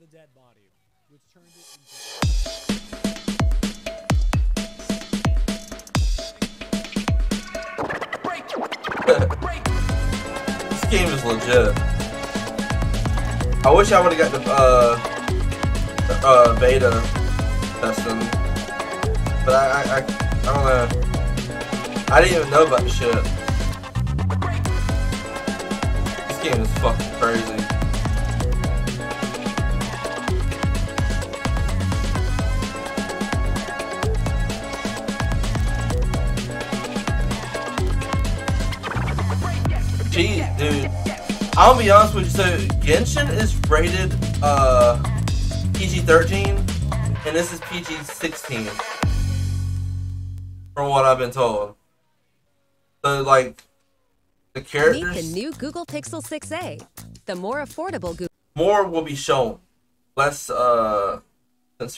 the dead body, which turned it into... Break! This game is legit. I wish I would've got the beta testing. But I don't know. I didn't even know about this shit. This game is fucking crazy. Jeez, dude. I'll be honest with you, so Genshin is rated PG-13 and this is PG-16. From what I've been told. So, like, the characters... Meet the new Google Pixel 6a. The more affordable Google... More will be shown. Less, censored. Oh,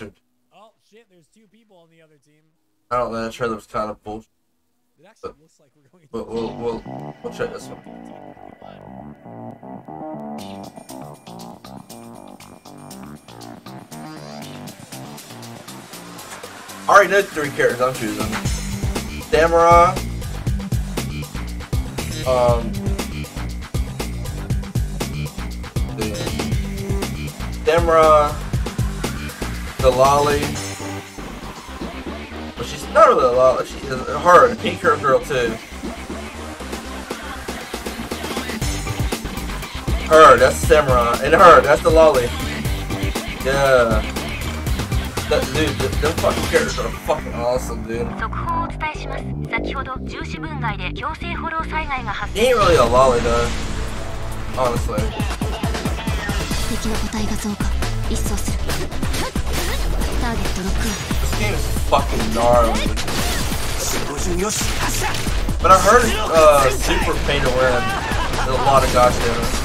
shit, there's two people on the other team. I don't know, that trailer was kind of bullshit. It actually looks like we're going to... But we'll check this one. I already know three characters I'm choosing. Samurai... Demra, the Lolly, but she's not really a Lolly, she's her, and Pink Her Girl too. Her, that's Demra, and her, that's the Lolly. Yeah. That, dude, them fucking characters are fucking awesome, dude. He ain't really a Lolly though, honestly. This game is fucking gnarly. But I heard Super Painter win. There's a lot of guys doing it.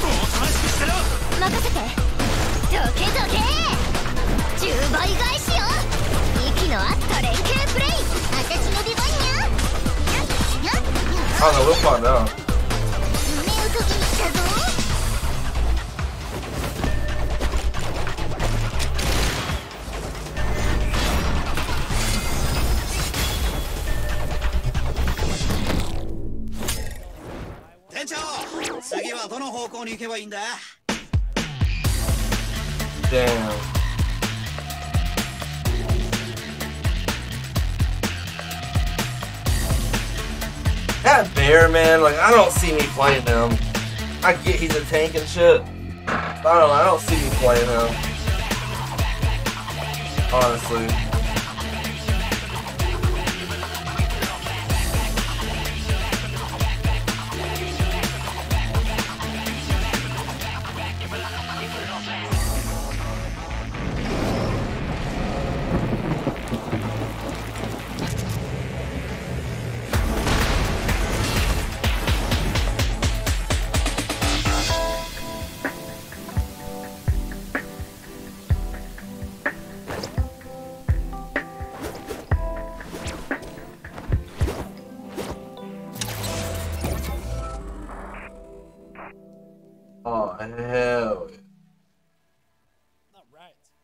Oh no, we'll find out. Damn. That bear, man, like, I don't see me playing him. I get he's a tank and shit. I don't know, I don't see me playing him. Honestly. Oh, hell. Not right.